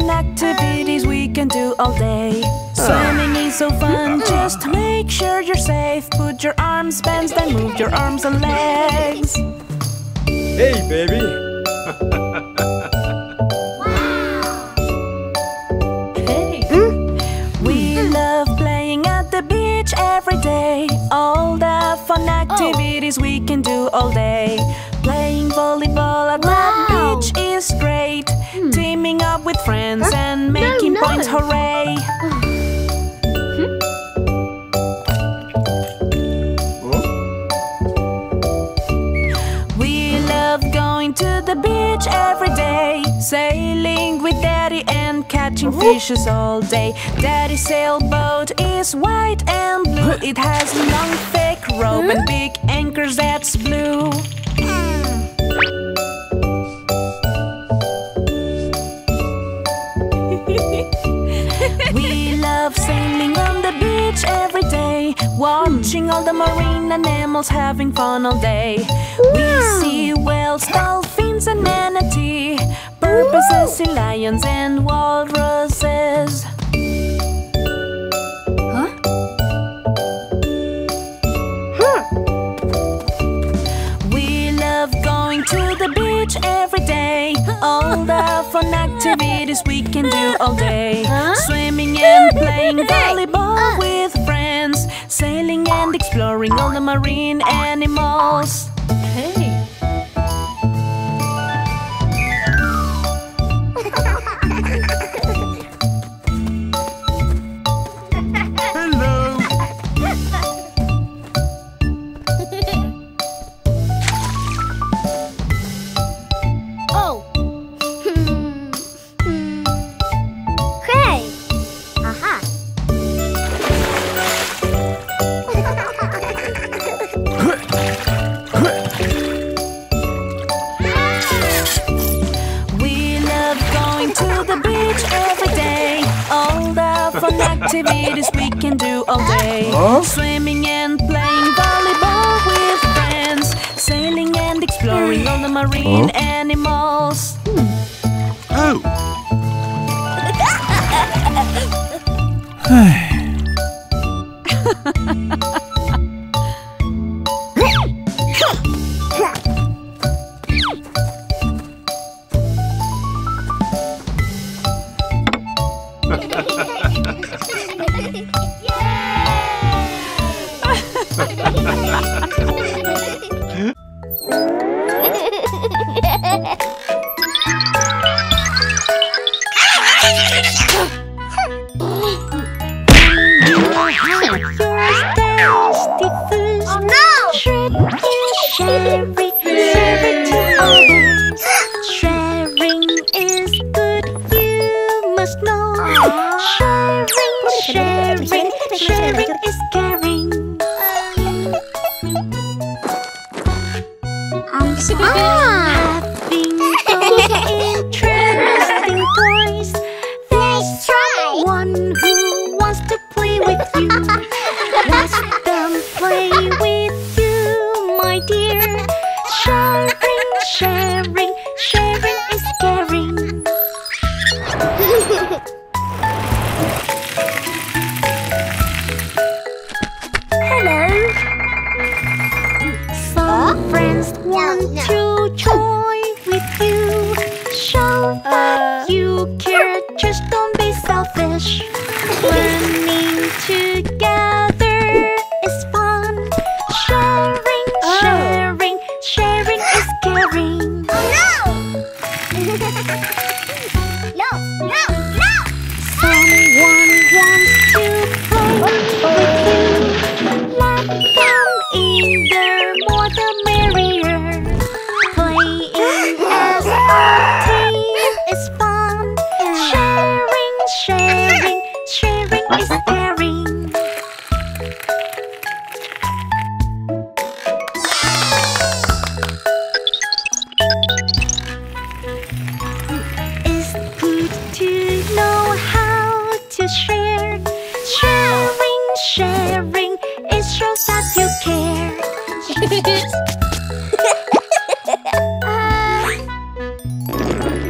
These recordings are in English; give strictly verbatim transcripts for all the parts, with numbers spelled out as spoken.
fun activities we can do all day. Swimming is so fun, just make sure you're safe. Put your arms, bends, then move your arms and legs. Hey, baby! Hey! We love playing at the beach every day. All the fun activities we can do all day. Playing volleyball at wow. the beach is great. Hmm. Teaming up with friends huh? and making no, no. points, hooray! Hmm? Oh. We love going to the beach every day. Sailing with Daddy and catching oh. fishes all day. Daddy's sailboat is white and blue. It has long thick rope hmm? and big anchors that's blue. We love sailing on the beach every day. Watching all the marine animals having fun all day. Wow. We see whales, dolphins and manatee, porpoises, sea lions and walruses. To the beach every day. All the fun activities we can do all day. Huh? Swimming and playing volleyball with friends. Sailing and exploring all the marine animals. Hey. Activities we can do all day. Huh? Swimming and playing volleyball with friends. Sailing and exploring all the marine huh? animals. Hmm. Oh.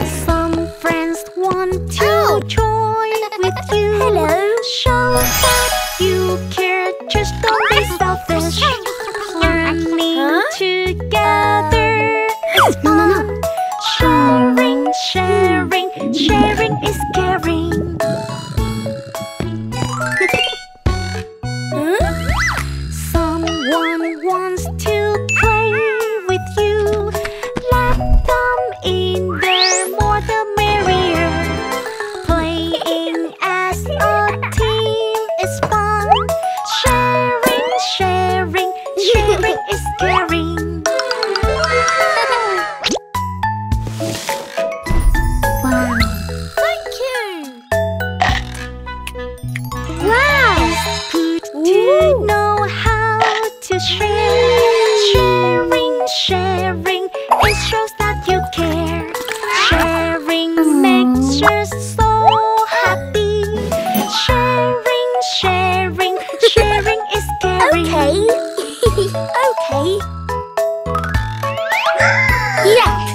Some friends want to You care just the least of this. Learning huh? together is fun. Sharing, sharing, sharing is caring. Someone wants to play with you. Let them in there, more the merrier. Playing as a team is fun. Sharing, sharing, sharing is caring. Wow! Thank you! Wow! It's good to know how to share. Sharing, sharing, it shows that you care. Sharing makes you so happy. Sharing, sharing, sharing is caring. Okay. Okay. Yes.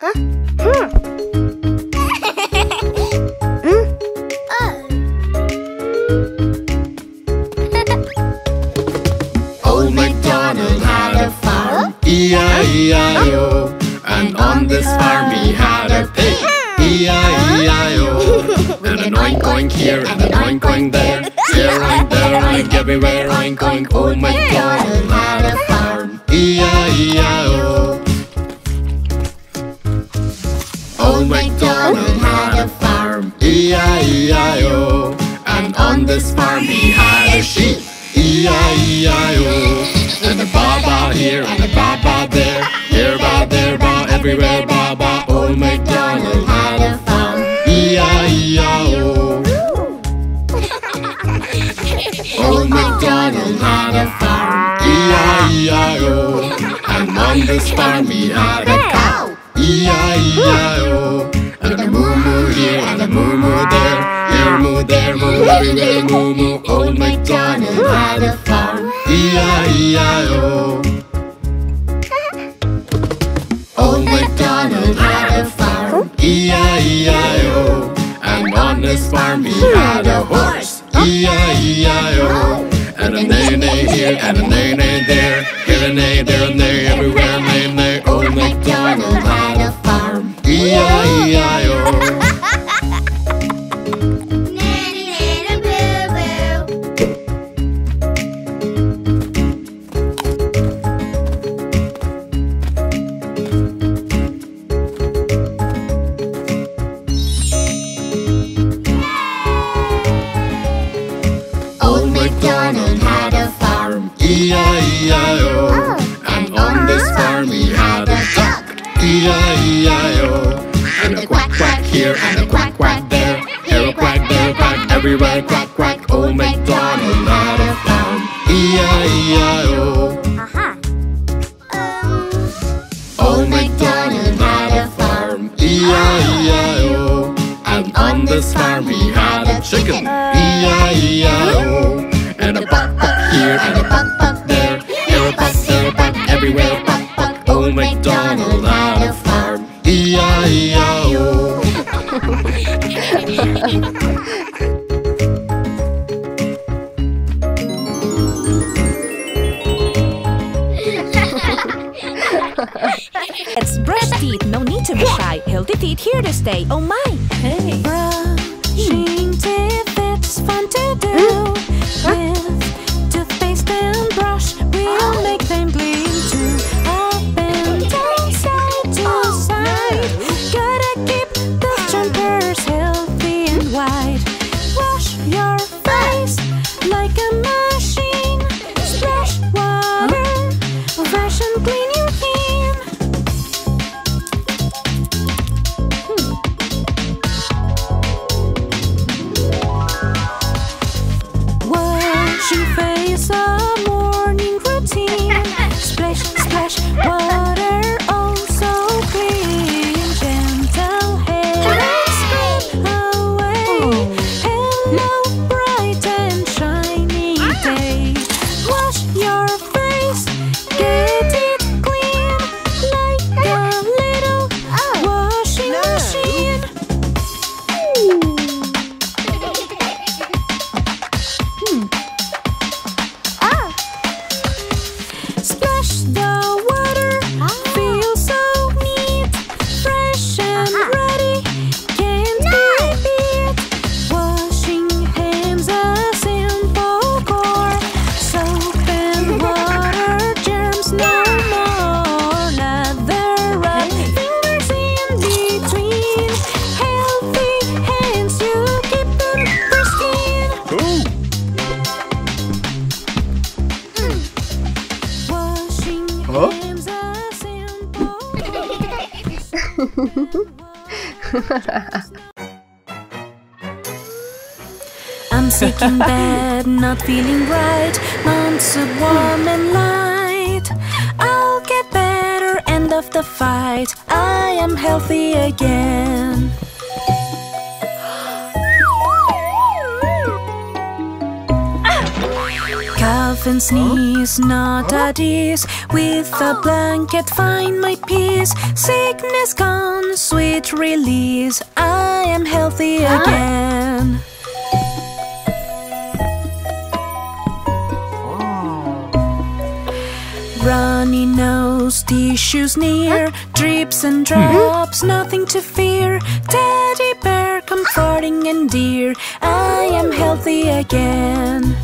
Huh? Hmm. E I E I O. And on this farm he had a pig. E I E I O. And an oink oink here and an oink oink there. Here oink, there oink, everywhere oink oink. Oh my god, he had a farm. E I E I O. Old MacDonald had a farm. E I E I O. And on this farm he had a sheep. E I E I O. And a ba-ba here and a ba-ba there. Here ba, there ba, everywhere ba-ba. Old MacDonald had a farm. E I E I O. Old MacDonald had a farm. E I E I O. And on this farm he had a cow. E I E I O. And a moo-moo here and a moo-moo there. Here moo, there moo, everywhere moo-moo. Old MacDonald had a farm. E I E I O. Old MacDonald had a farm. E I E I O. And on his farm he had a horse. E I E I O. And a nay-nay here and a nay-nay there. Here a nay, there a nay, everywhere nay-nay. Old MacDonald had a farm. E I E I O. E I E I O. And on this farm he had a duck. E I E I O. And a quack quack here and a quack quack there. Here a quack, there a quack, everywhere quack quack. Old MacDonald had a farm. E I E I O. Old MacDonald had a farm. E I E I O. And on this farm he had a chicken. E I E I O. And a buck buck here and a buck buck. Everywhere, buck, buck, old MacDonald had a farm. E I E I O. Let's brush teeth, no need to be shy. Healthy teeth here to stay, oh my! Hey. Brushing teeth, it's fun to do. With toothpaste and brush, we'll make them bleed. I'm sick in bed, not feeling right. Months of warm and light. I'll get better, end of the fight. I am healthy again. Cough and sneeze, not at ease. With a blanket find my peace. Sickness gone, sweet release. I am healthy again. Runny nose, tissues near. Drips and drops, nothing to fear. Teddy bear, comforting and dear. I am healthy again.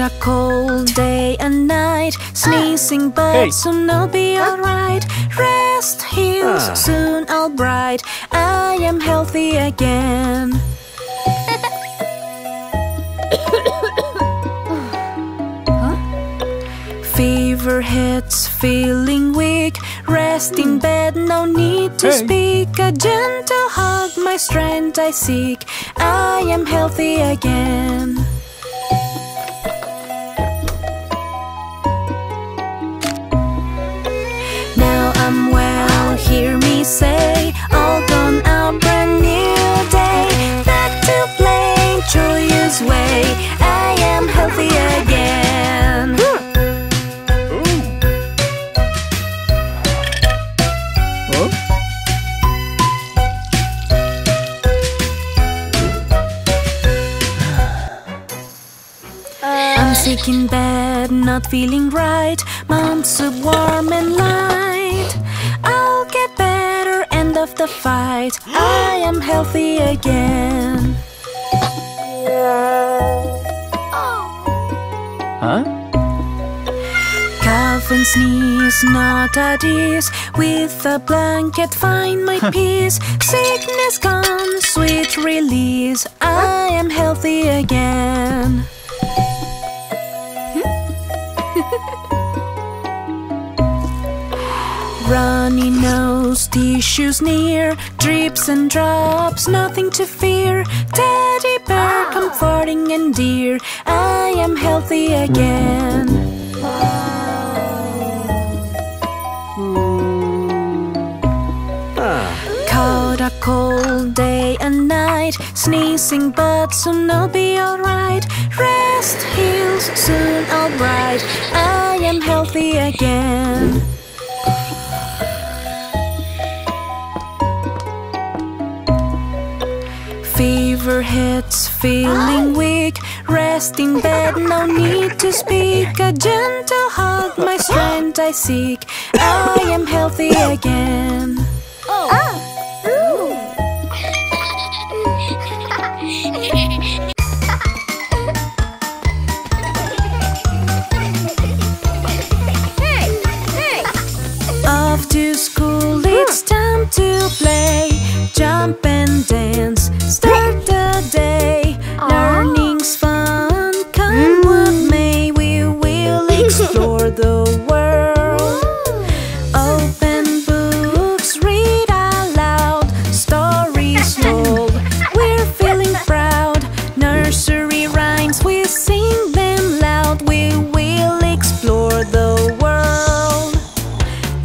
A cold day and night, sneezing but hey. Soon I'll be alright. Rest heals, uh. soon I'll bright. I am healthy again. Huh? Fever hits, feeling weak. Rest in bed, no need to hey. Speak. A gentle hug, my strength I seek. I am healthy again. Hear me say, all gone up, brand new day. Back to play, joyous way. I am healthy again. Ooh. Ooh. Huh? uh. I'm sick in bed, not feeling right. Months of warm and light. I'll get better, end of the fight. I am healthy again. Huh? Cough and sneeze, not at ease. With a blanket find my peace. Sickness gone, sweet release. I am healthy again. Runny nose, tissues near. Drips and drops, nothing to fear. Teddy bear, comforting and dear. I am healthy again. Caught a cold day and night. Sneezing but soon I'll be alright. Rest heals, soon I'll bright. I am healthy again. Fever hits, feeling weak. Rest in bed, no need to speak. A gentle hug, my strength I seek. I am healthy again. Oh. Ah. Off to school, it's time to play. Jump and dance, start the day. Learning's fun, come what may. We will explore the world. Open books, read aloud. Stories told, we're feeling proud. Nursery rhymes, we sing them loud. We will explore the world.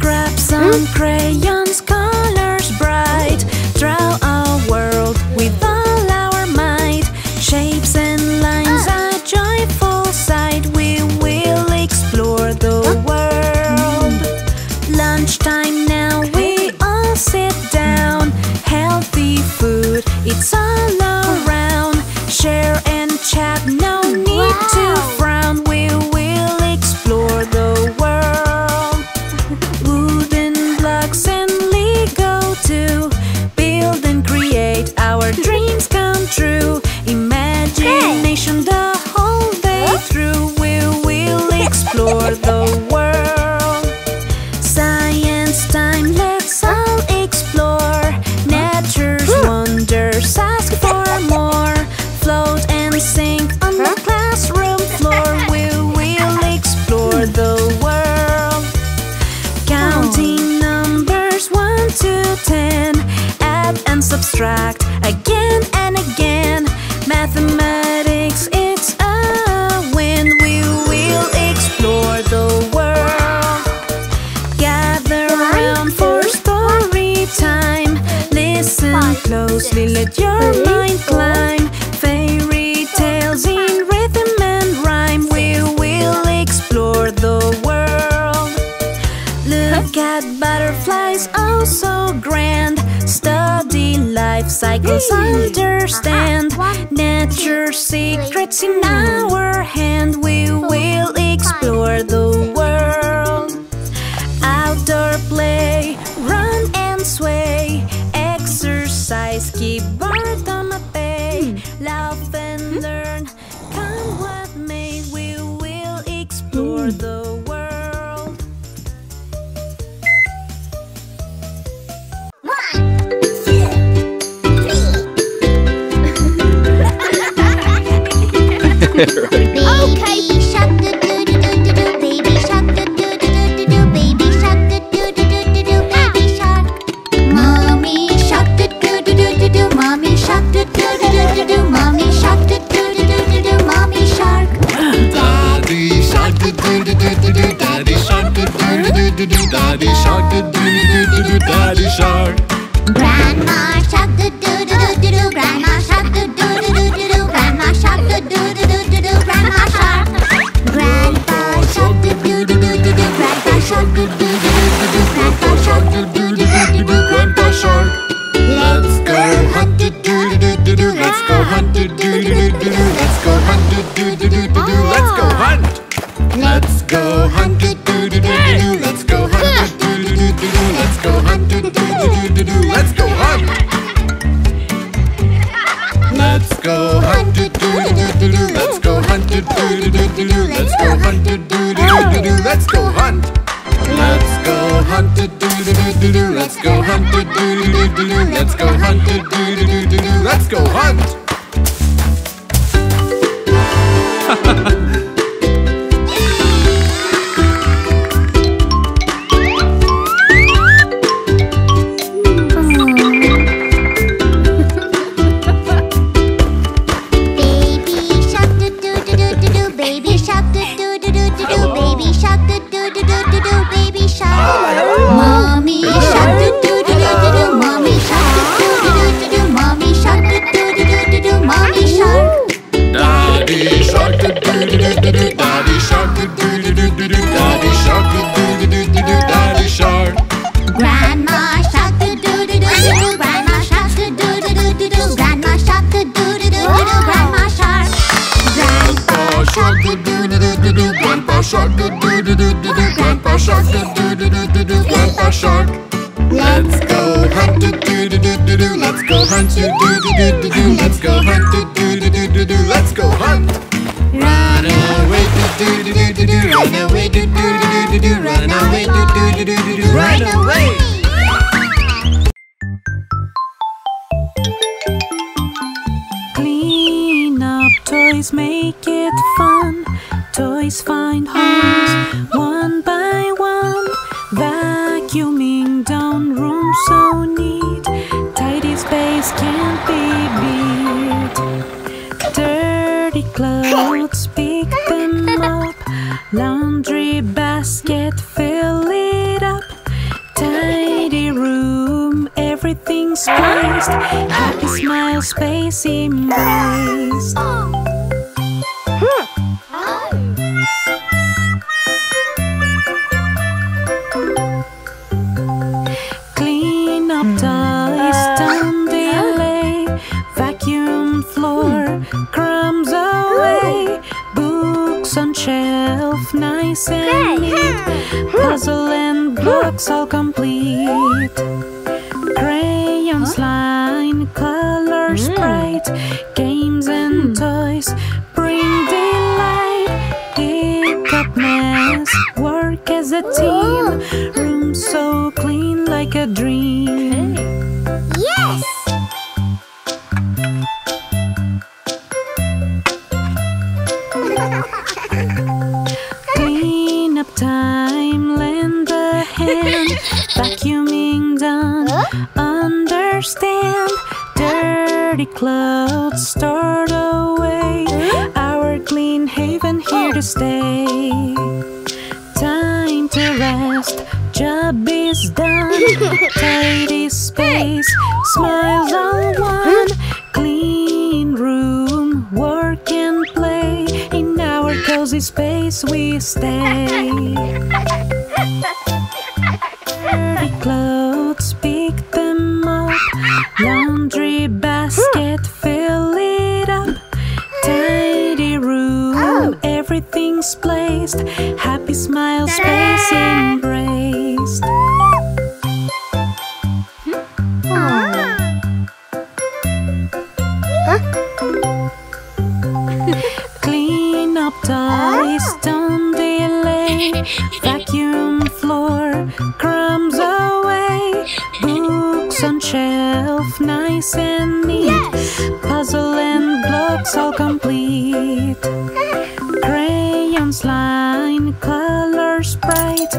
Grab some crayons, colors bright. Draw a world with all our might. Shapes and lines, a joyful sight. We will explore the world. Lunchtime now, we all sit down. Healthy food, it's all around. Share and chat, no need to frown. We will explore the world. Wooden blocks and Lego too. And create our dreams come true. Imagination the whole day through. We will explore the world. Science time, let's all explore. Nature's wonders, ask for more. Float and sink on the classroom floor. We will subtract again and again. Mathematics, it's a win. We will explore the world. Gather around for story time. Listen closely, let your mind climb. Fairy tales in rhythm and rhyme. We will explore the world. Look at butterflies, oh so grand. Study life cycles, understand nature's secrets in our hand. We will explore the world. Outdoor play, run and sway. Exercise, keep bird on a bay. Laugh and learn, come what may. We will explore the world. Right. Okay, baby shark, do do do do do, baby shark, do do do do do, baby shark, do do do do do, baby shark. Mommy shark, do do do do do, mommy shark, do do do do do, mommy shark, do do do do do, mommy shark. Daddy shark, do do do do do, daddy shark, do do do do do, daddy shark, do do do do do, daddy shark. Grandma shark, do do do do do, grandma shark, do do do do do, grandma shark, do do do do. Grandpa shark, grandpa shark, do do do do do, grandpa shark, do do do do do, grandpa shark, do do do do do, grandpa shark. Let's go hunt, do do do do do, let's go hunt, do do do do do, let's go hunt, do do do do do, let's go hunt. Let's go hunt, do do do do do, let's go hunt, do do do do do, let's go hunt, do do do do do, let's go hunt. Let's go hunt, do do do do, let's go hunt, do do do do, let's go hunt, do do do do, let's go hunt. Let's go hunt, do do do do, let's go hunt, do do do do, let's go hunt, do do do do, let's go hunt. Vacuuming done, understand party clouds start away. Our clean haven here to stay. Time to rest, job is done. Tidy space, smiles on one. Clean room, work and play. In our cozy space we stay. Dirty clothes, pick them up. Laundry basket, fill it up. Tidy room, everything's placed. Happy smile, space embraced. Clean up toys, don't delay. Vacuum floor, crumbs away. Books on shelf, nice and neat. Puzzle and blocks all complete. Crayons line, colors bright.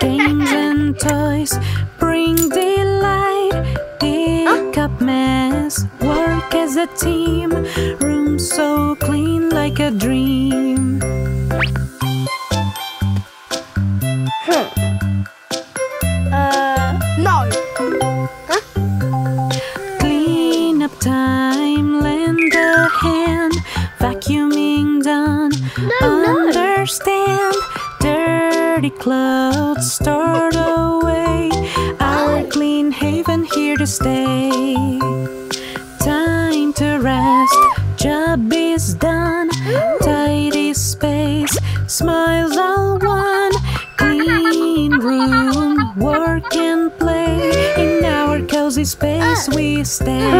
Games and toys bring delight. Pick up mess, work as a team. Room so clean like a dream. Uh, no. Huh? Clean up time, lend a hand. Vacuuming done, no, understand. No. Dirty clothes, start away. Our clean haven here to stay. Time to rest, job is done. Tidy space, smiles all one. Clean room, work and play. In our cozy space we stay.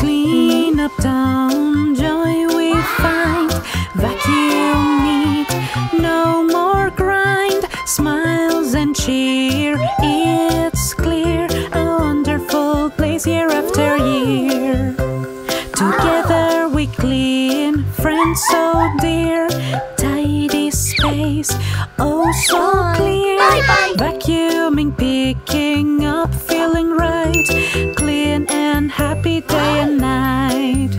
Clean up town, joy we find. Vacuum neat, no more grind. Smiles and cheer, it's clear. A wonderful place year after year. Together we clean, friends so dear. Tidy space, oh so clear. Vacuuming, picking up, feeling right. Clean and happy day and night.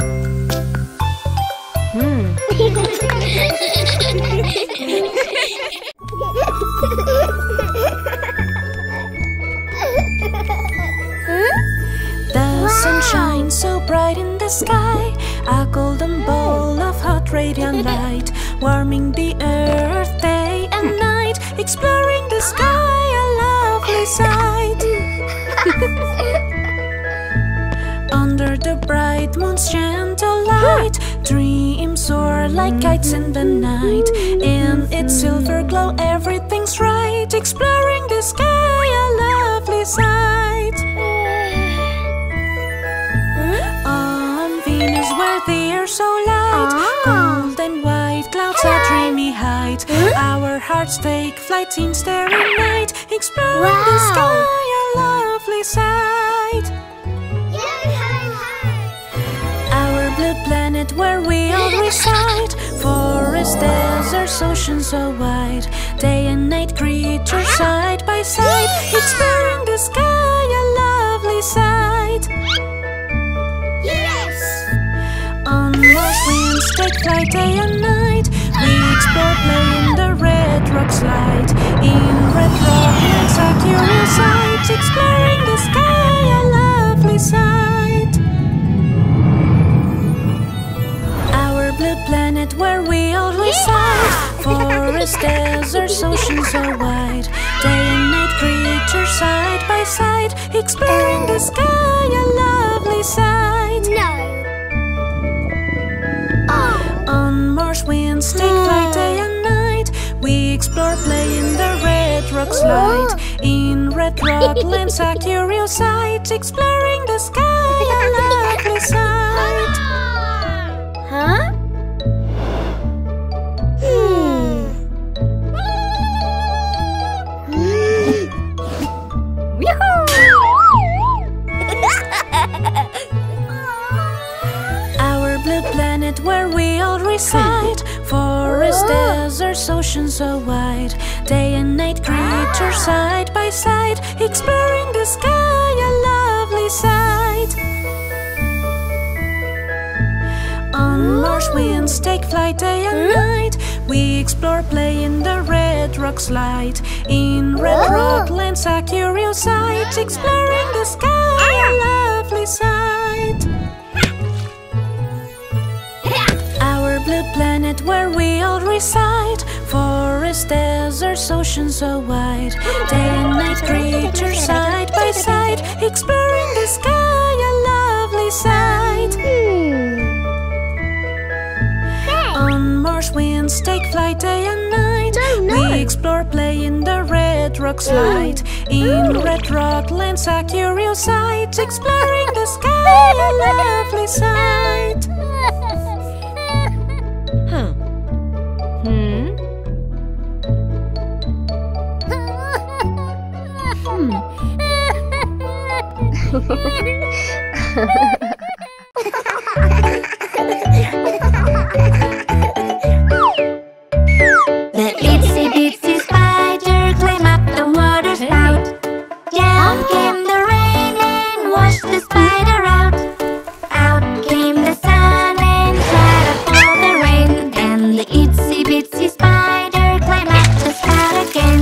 The sun shines so bright in the sky, a golden ball of hot radiant light, warming the earth day and night, exploring the sky, a lovely sight. Under the bright moon's gentle light, dreams soar like kites in the night. In its silver glow everything's right, exploring the sky, a lovely sight. On Venus where the air so light, gold and white clouds a dreamy height. Our hearts take flight in starry night, exploring wow. the sky, a lovely sight. The planet where we all reside, forests, deserts, oceans so wide, day and night creatures side by side, exploring the sky, a lovely sight. Yes! Onwards winds take flight day and night, we explore play in the red rocks light, in red rock lands our curious eyes, exploring the sky, a lovely sight. The planet where we all reside, forests, deserts, oceans so wide, day and night creatures side by side, exploring the sky, a lovely sight. No. Oh. On Mars winds take flight day and night, we explore play in the red rocks light, in red rock lands a curious sight, exploring the sky, a lovely sight. Huh? Where we all reside, for forests, deserts, oceans so wide. Day and night creatures side by side, exploring the sky, a lovely sight. On March winds take flight day and night. We explore, play in the red rock's light. In red rock lands a curious sight, exploring the sky, a lovely sight. Blue planet where we all reside, forests, deserts, oceans so wide. Day and night creatures side by side, exploring the sky, a lovely sight. On March winds take flight day and night. We explore, play in the red rock's light. In red rock lands a curious sight, exploring the sky, a lovely sight. The itsy bitsy spider climbed up the water spout. Down came the rain and washed the spider out. Out came the sun and dried up all the rain. And the itsy bitsy spider climbed up the spout again.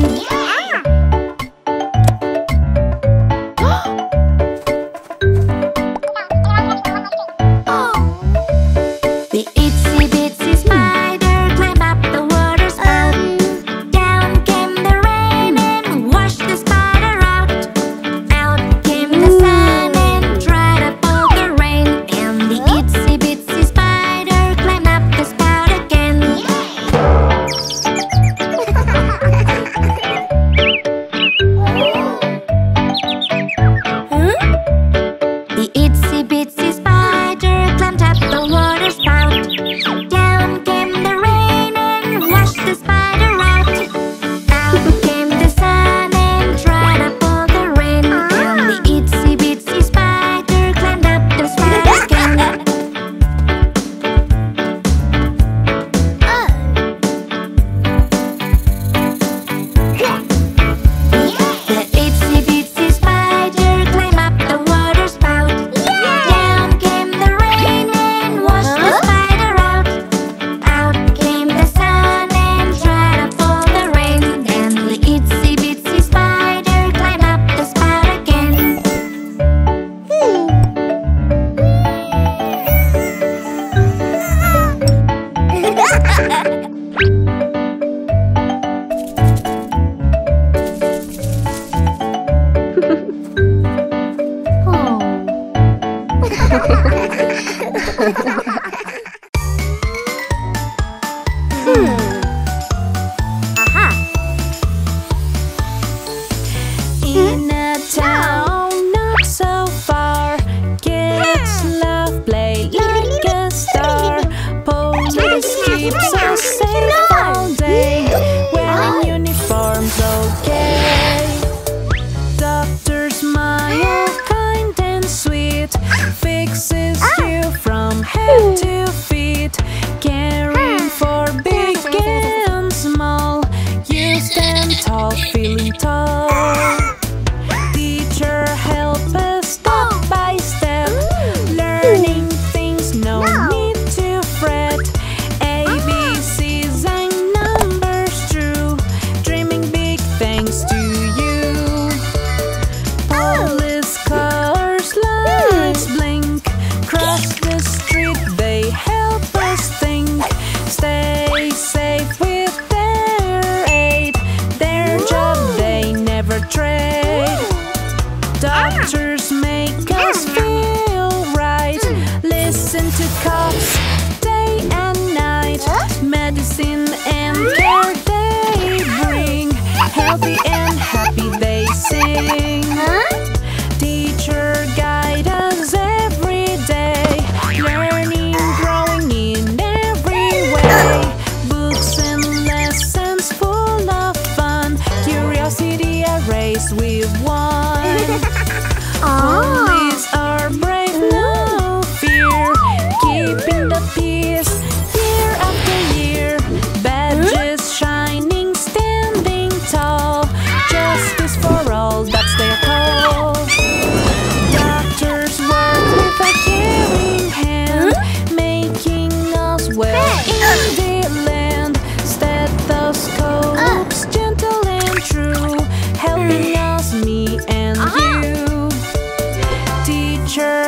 Year after year,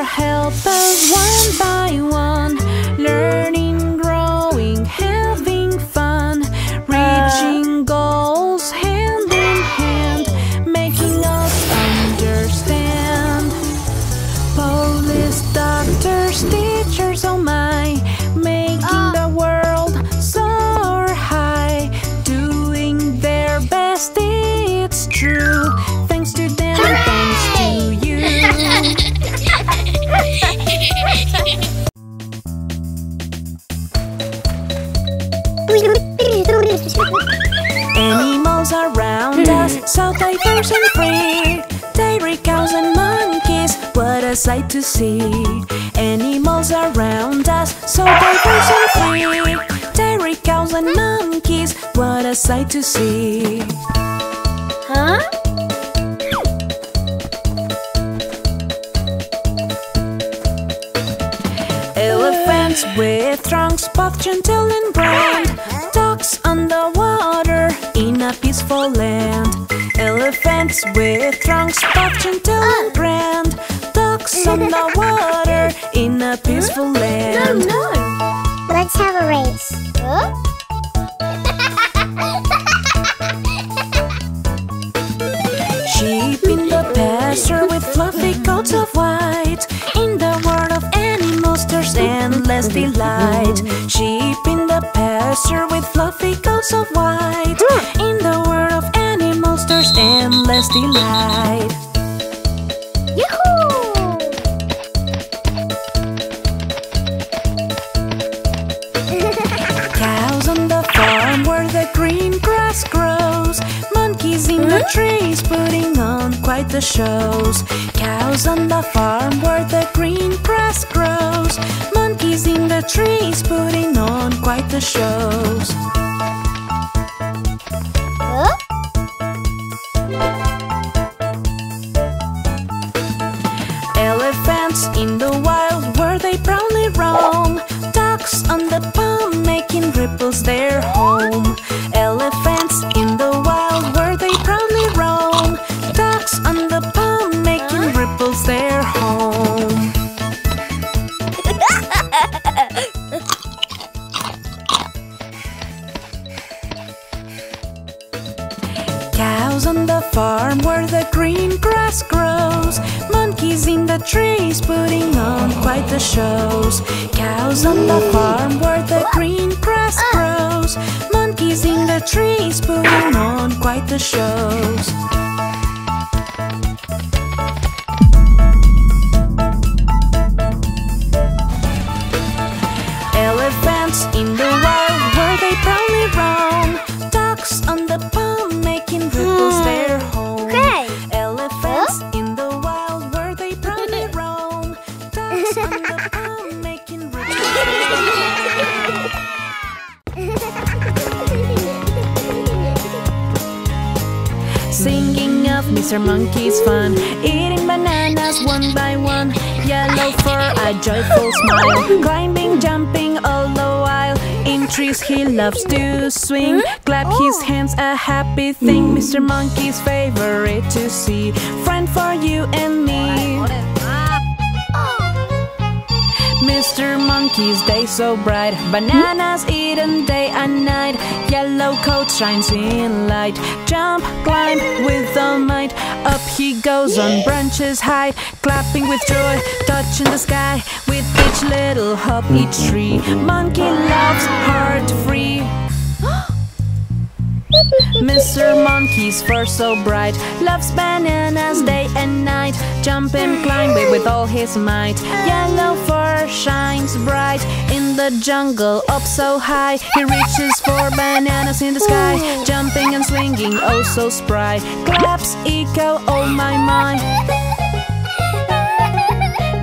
their helpers one by one, learning, growing, having fun, reaching goals hand in hand, making us understand. Police, doctors, teachers, oh my, making the world soar high, doing their best, it's true. Thanks to them, thanks to you. Animals around us, so diverse and free. Dairy cows and monkeys, what a sight to see. Animals around us, so diverse and free. Dairy cows and monkeys, what a sight to see. Huh? Elephants with trunks, both gentle and brave. Ducks underwater in a peaceful land. Elephants with trunks, both gentle and grand. Ducks underwater in a peaceful land. No, no. Let's have a race. Huh? Sheep in the pasture with fluffy coats of white. In the world of animals there's endless delight. Sheep in the pasture with fluffy coats of white. In the world of animals there's endless delight. Yahoo! Cows on the farm where the green grass grows. Monkeys in the trees putting on quite the shows. Cows on the farm where the green grass grows. Monkeys in the trees putting on quite the shows. Huh? Elephants in the wild where they proudly roam. Ducks on the pond making ripples their home. Elephants in the wild where they proudly roam. Ducks on the pond making ripples their home. Cows on the farm where the green grass grows. Monkeys in the trees putting on quite the shows. Cows on the farm where the green grass grows. Monkeys in the trees putting on quite the shows. Elephants in the wild where they proudly roam. Ducks on the pond making ripples their home. Great. Elephants huh? in the wild where they proudly roam. Ducks on the pond making ripples. Singing of Mister Monkey's fun, eating bananas one by one, yellow for a joyful smile, climbing, jumping all the while. In trees he loves to swing, clap his hands, a happy thing. Mister Monkey's favorite to see, friend for you and me. Mister Monkey's day so bright, bananas eaten day and night. Yellow coat shines in light, jump, climb with all might. Up he goes on branches high, clapping with joy, touching the sky. With each little hop, each tree, Monkey loves heart free. Mister Monkey's fur so bright, loves bananas day and night. Jump and climb with all his might, yellow fur shines bright. In the jungle up so high, he reaches for bananas in the sky. Jumping and swinging oh so spry, claps echo oh my my.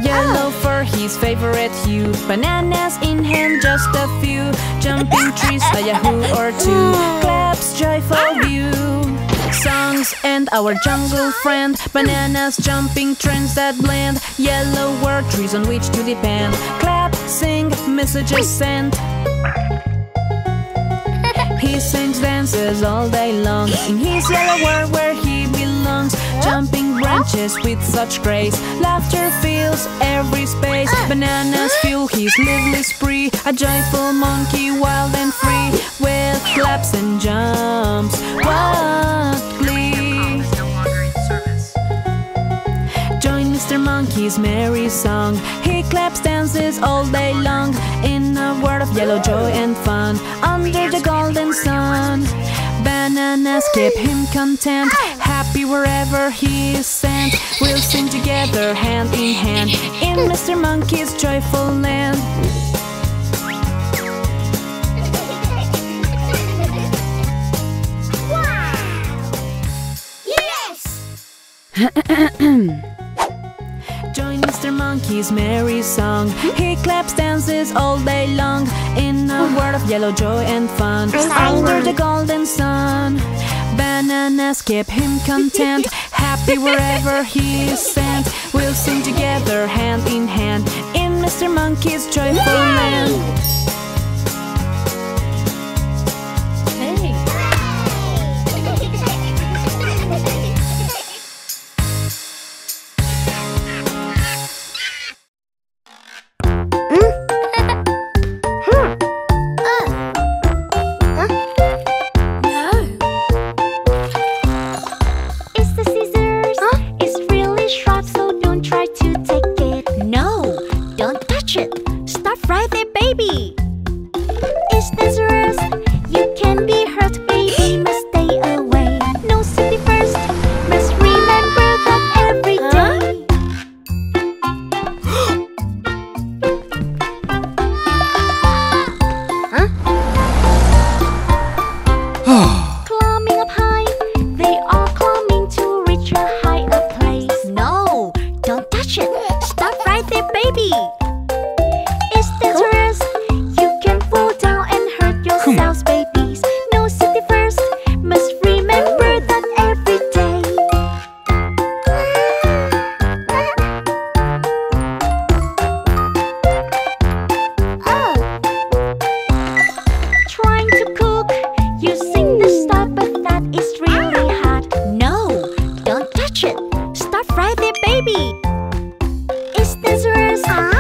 Yellow fur, his favorite hue, bananas in hand, just a few. Jumping trees, a yahoo or two, claps, joyful view. Songs and our jungle friend, bananas jumping trends that blend. Yellow word, trees on which to depend. Clap, sing, messages sent. He sings, dances all day long, in his yellow world where he belongs. Jumping, branches with such grace. Laughter fills every space. Bananas fuel his lively spree. A joyful monkey, wild and free, with claps and jumps. What glee! Join Mister Monkey's merry song. He claps, dances all day long, in a world of yellow joy and fun, under the golden sun. Bananas keep him content, happy wherever he is sent. We'll sing together hand in hand, in Mister Monkey's joyful land. Wow! Yes! Join Mister Monkey's merry song. He claps, dances all day long, in a world of yellow joy and fun, under the golden sun. Bananas keep him content, happy wherever he is sent. We'll sing together hand in hand, in Mister Monkey's joyful land. Stop right there, baby! It's dangerous!